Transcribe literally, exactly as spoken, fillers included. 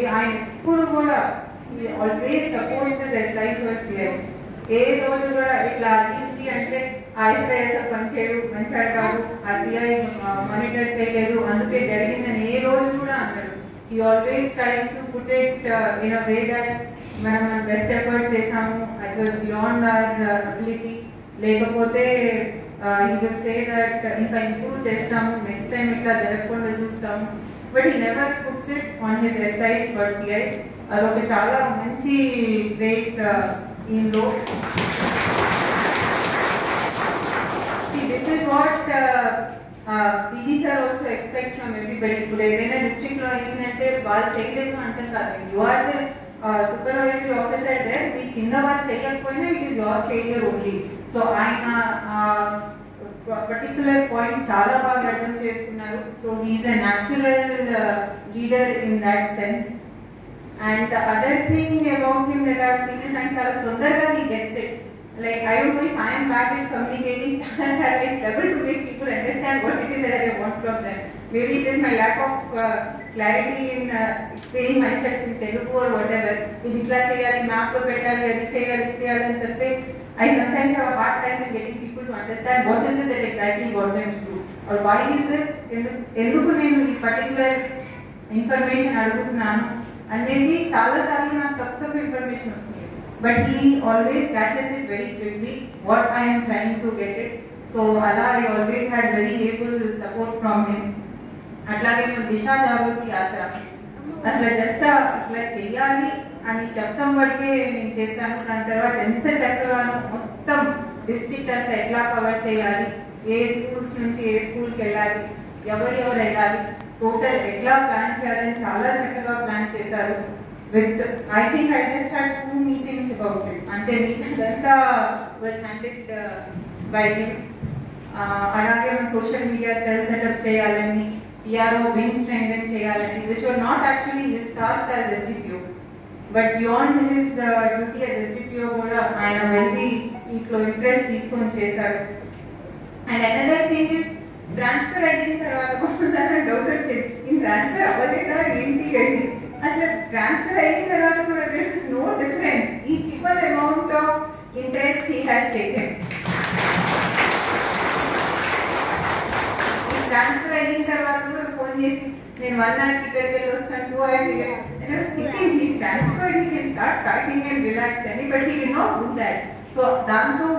We are always supports this exercise for students. This is I S S Pancheru, Panchayataru, S B I monitor Chekadu, Anuke Jarigin and E role Kuda Andaru. He always tries to put it uh, in a way that Manaman best effort Chesamu, it was beyond our ability. Lekapote, uh, he will say that if I improve Chesamu, next time it will be Chesamu. But he never puts it on his S Is for C I. Aloke Chala, Manchi, great uh, in low. This is what uh, uh, P G Sir also expects from everybody. Today, district law in and ball check. You are the uh, supervisory officer there. We kind of ball check it is your failure only. So I uh, uh, particular point chala bag attempt chestunnaru. So he is a natural uh, leader in that sense. And the other thing about him that I have seen is and chala sundarga he gets it. Like, I don't know if I am bad at communicating, I struggle to make people understand what it is that I want from them. Maybe it is my lack of uh, clarity in uh, explaining myself in Telugu or whatever. I sometimes have a hard time in getting people to understand what is it that exactly what them to do. Or why is it, in particular information, and then he has information. But he always catches it very quickly, what I am trying to get it. So, Allah, I always had very able support from him. Atlage no disha jaguti yatra. Asla just atla cheyali ani chaptam varke nenu chesanu dan tarvata entha chakkaganu mottam district anta etla cover cheyali. A schools nunchi a school ki ellali. Evaru evaru ellali. Total etla plan cheyalani chaala chakkaga plan chesaru. With, I think I just had two meetings about it, and the meeting that was handled uh, by him. Uh, social media cell setup cheyalani, P R O wing strengthen cheyalani, which were not actually his tasks as S D P O. But beyond his uh, duty as S D P O, I am very impressed with this. And another thing is, transfer I think I doubt in transfer, as a transfer, there is no difference. Equal amount of interest he has taken. In transfer, I think that phone is one hour ticket, two hours ticket. And I was thinking, he's transferred, he can start packing and relax. But he did not do that. So,